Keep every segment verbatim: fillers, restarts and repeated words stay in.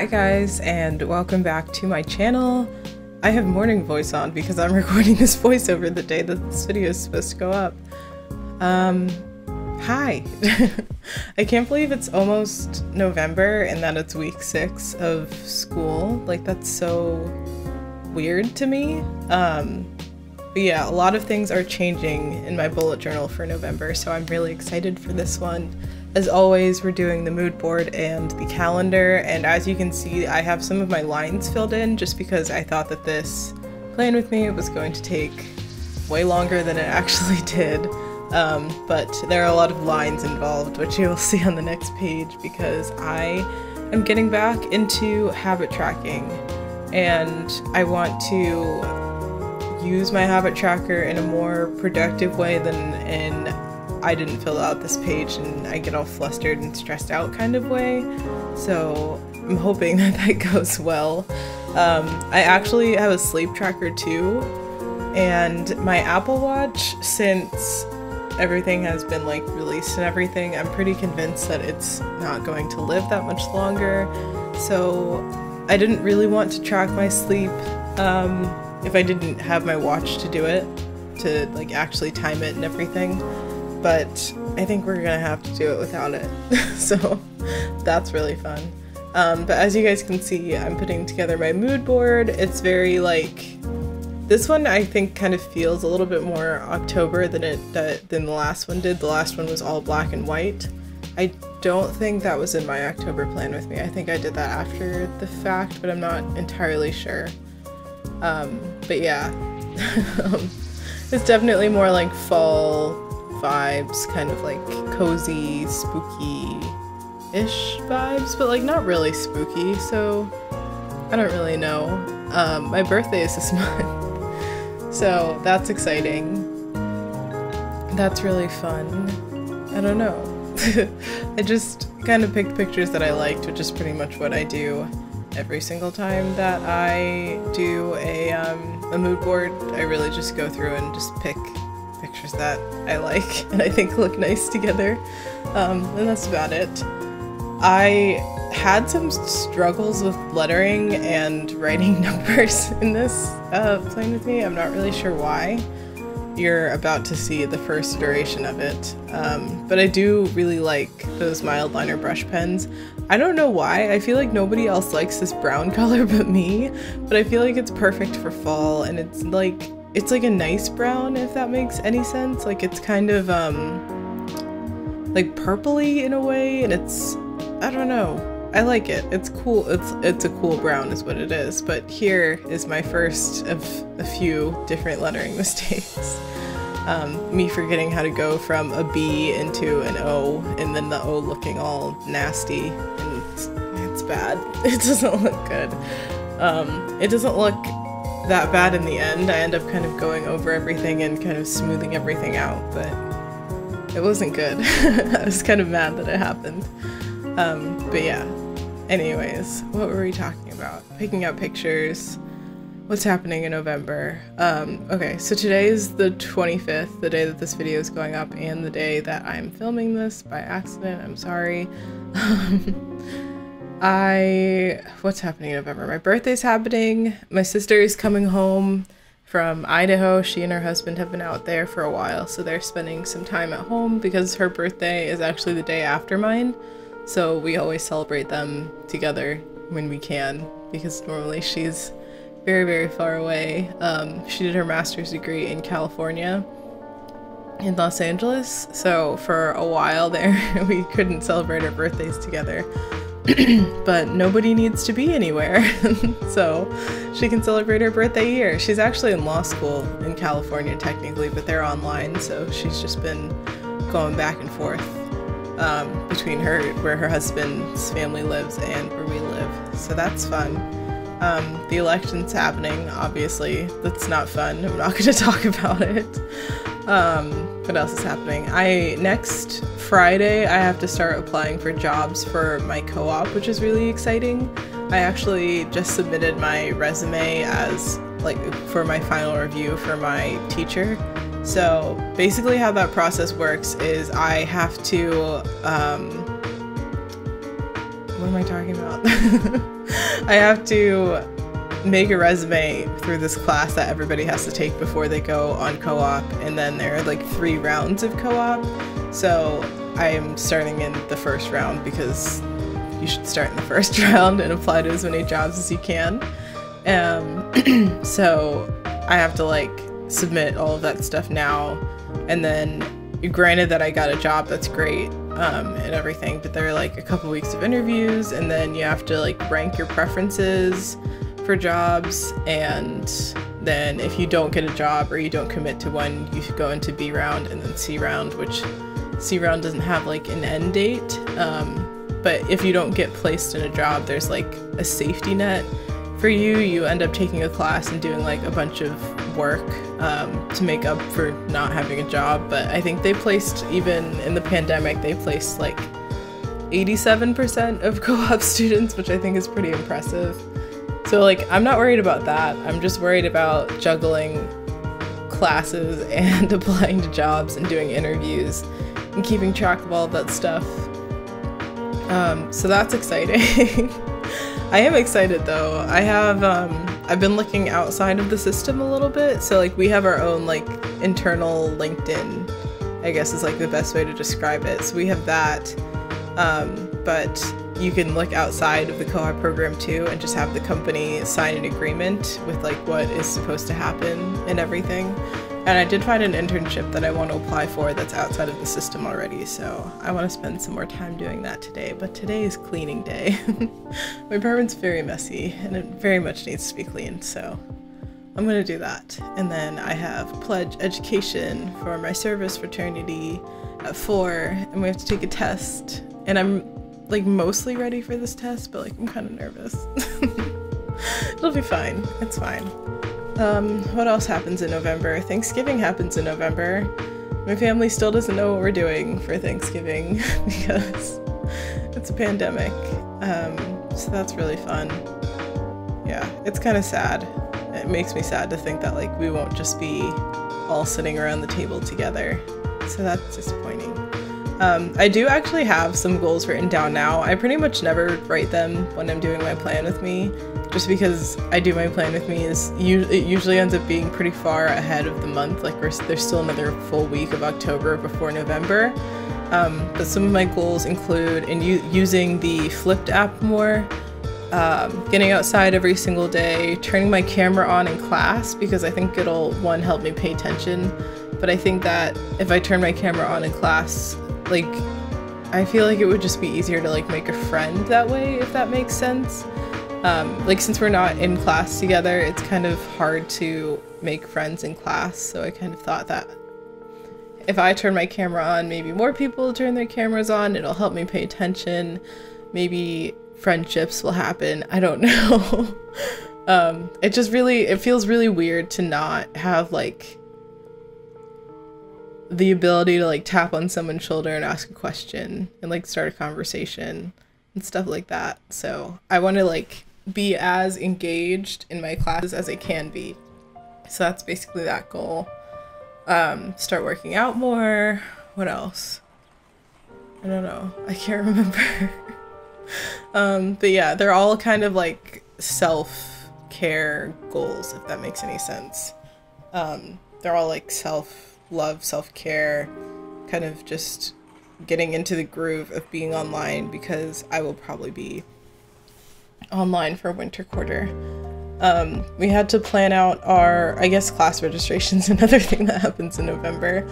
Hi guys, and welcome back to my channel. I have morning voice on because I'm recording this voiceover the day that this video is supposed to go up. Um, hi! I can't believe it's almost November and that it's week six of school. Like, that's so weird to me. Um, but yeah, a lot of things are changing in my bullet journal for November, so I'm really excited for this one. As always, we're doing the mood board and the calendar, and as you can see, I have some of my lines filled in just because I thought that this plan with me was going to take way longer than it actually did. Um, but there are a lot of lines involved, which you will see on the next page, because I am getting back into habit tracking, and I want to use my habit tracker in a more productive way than in I didn't fill out this page and I get all flustered and stressed out kind of way. So I'm hoping that that goes well. Um, I actually have a sleep tracker too, and my Apple Watch, since everything has been like released and everything, I'm pretty convinced that it's not going to live that much longer. So I didn't really want to track my sleep um, if I didn't have my watch to do it, to like actually time it and everything. But I think we're gonna have to do it without it, so that's really fun. Um, but as you guys can see, I'm putting together my mood board. It's very like, this one I think kind of feels a little bit more October than it uh, than the last one did. The last one was all black and white. I don't think that was in my October plan with me. I think I did that after the fact, but I'm not entirely sure. Um, but yeah, it's definitely more like fall vibes, kind of like cozy, spooky-ish vibes, but like not really spooky, so I don't really know. Um, my birthday is this month, so that's exciting. That's really fun. I don't know. I just kind of picked pictures that I liked, which is pretty much what I do every single time that I do a, um, a mood board. I really just go through and just pick pictures that I like and I think look nice together, um, and that's about it. I had some struggles with lettering and writing numbers in this uh, plan with me. I'm not really sure why. You're about to see the first iteration of it, um, but I do really like those mild liner brush pens. I don't know why. I feel like nobody else likes this brown color but me, but I feel like it's perfect for fall, and it's like It's like a nice brown, if that makes any sense. Like, it's kind of, um, like purpley in a way, and it's, I don't know. I like it. It's cool. It's, it's a cool brown is what it is, but here is my first of a few different lettering mistakes. Um, me forgetting how to go from a B into an O, and then the O looking all nasty, and it's, it's bad. It doesn't look good. Um, it doesn't look that bad in the end. I end up kind of going over everything and kind of smoothing everything out, but it wasn't good. I was kind of mad that it happened. Um, but yeah, anyways, what were we talking about? Picking out pictures, what's happening in November. Um, okay, so today is the twenty-fifth, the day that this video is going up and the day that I'm filming this by accident. I'm sorry. I... what's happening in November? My birthday's happening, my sister is coming home from Idaho. She and her husband have been out there for a while, so they're spending some time at home because her birthday is actually the day after mine, so we always celebrate them together when we can, because normally she's very, very far away. Um, she did her master's degree in California, in Los Angeles, so for a while there we couldn't celebrate our birthdays together. But nobody needs to be anywhere, so she can celebrate her birthday here. She's actually in law school in California technically, but they're online, so she's just been going back and forth um, between her, where her husband's family lives and where we live, so that's fun. Um, the election's happening, obviously. That's not fun. I'm not going to talk about it. Um, what else is happening? I next Friday I have to start applying for jobs for my co-op, which is really exciting. I actually just submitted my resume as like for my final review for my teacher. So basically how that process works is I have to um, what am I talking about? I have to make a resume through this class that everybody has to take before they go on co-op, and then there are like three rounds of co-op. So I am starting in the first round because you should start in the first round and apply to as many jobs as you can. Um, so I have to like submit all of that stuff now, and then granted that I got a job, that's great, um, and everything, but there are like a couple weeks of interviews, and then you have to like rank your preferences for jobs, and then if you don't get a job or you don't commit to one, you should go into B round and then C round, which C round doesn't have like an end date, um, but if you don't get placed in a job, there's like a safety net for you. You end up taking a class and doing like a bunch of work um, to make up for not having a job. But I think they placed, even in the pandemic, they placed like eighty-seven percent of co-op students, which I think is pretty impressive. So like, I'm not worried about that. I'm just worried about juggling classes and applying to jobs and doing interviews and keeping track of all of that stuff. Um, so that's exciting. I am excited though. I have, um, I've been looking outside of the system a little bit. So like we have our own like internal LinkedIn, I guess is like the best way to describe it. So we have that, um, but you can look outside of the co-op program too and just have the company sign an agreement with like what is supposed to happen and everything. And I did find an internship that I want to apply for that's outside of the system already, so I want to spend some more time doing that today, but today is cleaning day. My apartment's very messy, and it very much needs to be cleaned, so I'm going to do that. And then I have pledge education for my service fraternity at four, and we have to take a test, and I'm like mostly ready for this test, but like I'm kind of nervous. It'll be fine. It's fine. Um, what else happens in November? Thanksgiving happens in November. My family still doesn't know what we're doing for Thanksgiving because it's a pandemic. Um, so that's really fun. Yeah, it's kind of sad. It makes me sad to think that like we won't just be all sitting around the table together. So that's disappointing. Um, I do actually have some goals written down now. I pretty much never write them when I'm doing my plan with me, just because I do my plan with me is it usually ends up being pretty far ahead of the month. Like we're, there's still another full week of October before November. Um, but some of my goals include in using the Flipped app more, um, getting outside every single day, turning my camera on in class because I think it'll, one, help me pay attention. But I think that if I turn my camera on in class, like, I feel like it would just be easier to like make a friend that way, if that makes sense. Um, like since we're not in class together, it's kind of hard to make friends in class. So I kind of thought that if I turn my camera on, maybe more people will turn their cameras on. It'll help me pay attention. Maybe friendships will happen. I don't know. um, it just really, it feels really weird to not have like the ability to like tap on someone's shoulder and ask a question and like start a conversation and stuff like that. So I want to like be as engaged in my classes as I can be. So that's basically that goal. Um, start working out more. What else? I don't know. I can't remember. um, but yeah, they're all kind of like self-care goals, if that makes any sense. Um, they're all like self love, self-care, kind of just getting into the groove of being online because I will probably be online for winter quarter. Um, we had to plan out our, I guess class registration's another thing that happens in November.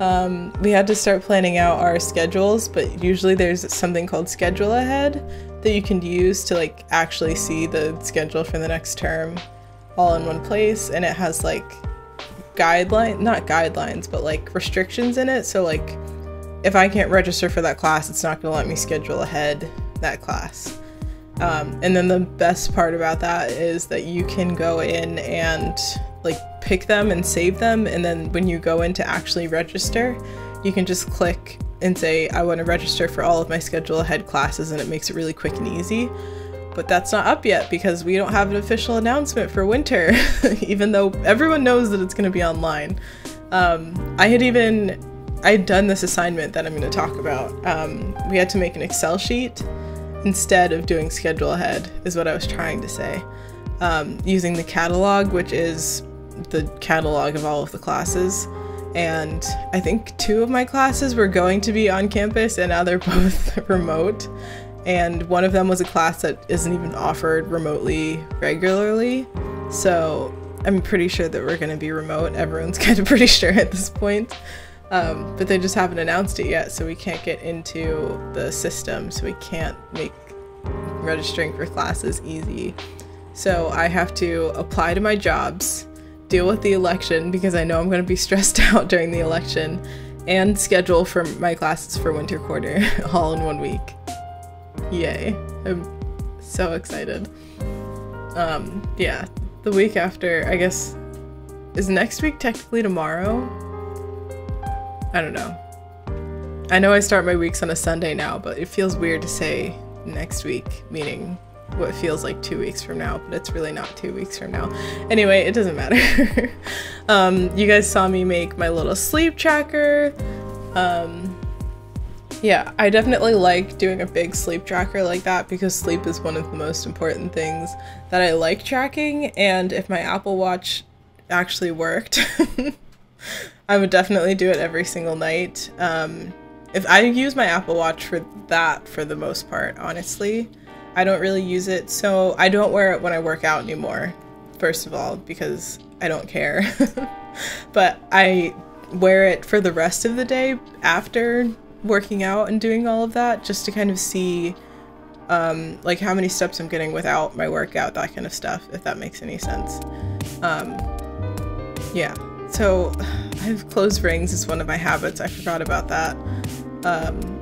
Um, we had to start planning out our schedules, but usually there's something called schedule ahead that you can use to like actually see the schedule for the next term all in one place, and it has like guideline not guidelines but like restrictions in it. So like if I can't register for that class, it's not gonna let me schedule ahead that class. Um, and then the best part about that is that you can go in and like pick them and save them, and then when you go in to actually register, you can just click and say I want to register for all of my schedule ahead classes, and it makes it really quick and easy. But that's not up yet because we don't have an official announcement for winter, even though everyone knows that it's going to be online. Um, I had even, I had done this assignment that I'm going to talk about. Um, we had to make an Excel sheet instead of doing schedule ahead, is what I was trying to say. Um, using the catalog, which is the catalog of all of the classes. And I think two of my classes were going to be on campus and now they're both remote. And one of them was a class that isn't even offered remotely regularly. So I'm pretty sure that we're gonna be remote. Everyone's kind of pretty sure at this point. Um, but they just haven't announced it yet, so we can't get into the system, so we can't make registering for classes easy. So I have to apply to my jobs, deal with the election because I know I'm going to be stressed out during the election, and schedule for my classes for winter quarter all in one week. Yay. I'm so excited. Um, yeah, the week after, I guess, is next week technically tomorrow? I don't know. I know I start my weeks on a Sunday now, but it feels weird to say next week, meaning what feels like two weeks from now, but it's really not two weeks from now. Anyway, it doesn't matter. um, you guys saw me make my little sleep tracker. Um, yeah, I definitely like doing a big sleep tracker like that because sleep is one of the most important things that I like tracking, and if my Apple Watch actually worked, I would definitely do it every single night. Um, if I use my Apple Watch for that for the most part, honestly. I don't really use it, so I don't wear it when I work out anymore, first of all, because I don't care. But I wear it for the rest of the day after working out and doing all of that, just to kind of see um, like how many steps I'm getting without my workout, that kind of stuff, if that makes any sense. Um, yeah, so I have closed rings is one of my habits. I forgot about that. Um,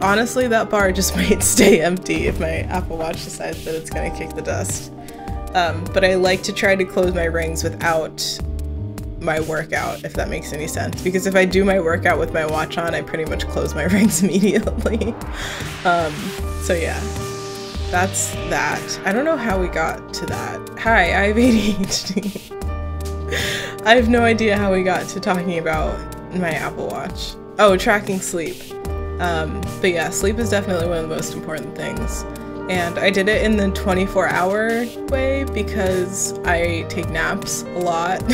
Honestly, that bar just might stay empty if my Apple Watch decides that it's gonna kick the dust. Um, but I like to try to close my rings without my workout, if that makes any sense. Because if I do my workout with my watch on, I pretty much close my rings immediately. um, so yeah, that's that. I don't know how we got to that. Hi, I have A D H D. I have no idea how we got to talking about my Apple Watch. Oh, tracking sleep. Um, but yeah, sleep is definitely one of the most important things. And I did it in the twenty-four hour way because I take naps a lot.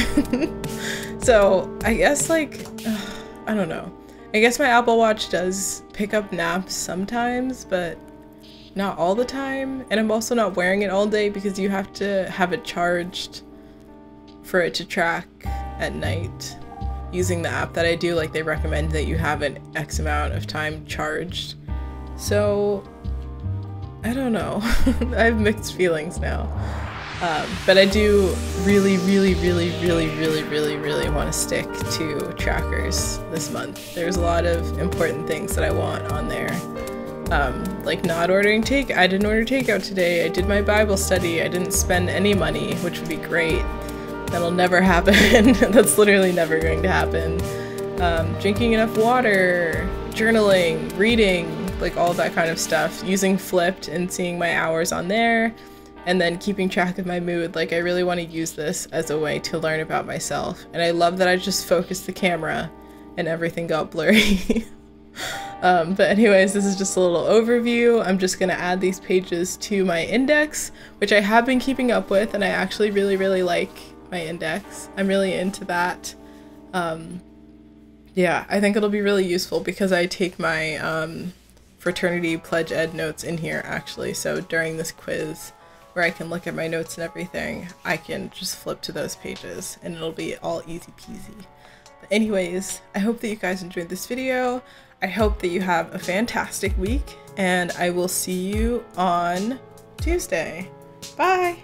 So I guess like, uh, I don't know. I guess my Apple Watch does pick up naps sometimes, but not all the time. And I'm also not wearing it all day because you have to have it charged for it to track at night. Using the app that I do, like, they recommend that you have an X amount of time charged. So, I don't know. I have mixed feelings now. Um, but I do really, really, really, really, really, really, really want to stick to trackers this month. There's a lot of important things that I want on there. Um, like not ordering take- I didn't order takeout today, I did my Bible study, I didn't spend any money, which would be great. That'll never happen. That's literally never going to happen. Um, drinking enough water, journaling, reading, like all that kind of stuff. Using Flipped and seeing my hours on there, and then keeping track of my mood. Like, I really want to use this as a way to learn about myself. And I love that I just focused the camera and everything got blurry. um, but anyways, this is just a little overview. I'm just going to add these pages to my index, which I have been keeping up with, and I actually really, really like my index. I'm really into that. Um, yeah, I think it'll be really useful because I take my um, fraternity pledge ed notes in here actually, so during this quiz where I can look at my notes and everything, I can just flip to those pages and it'll be all easy peasy. But anyways, I hope that you guys enjoyed this video. I hope that you have a fantastic week, and I will see you on Tuesday. Bye!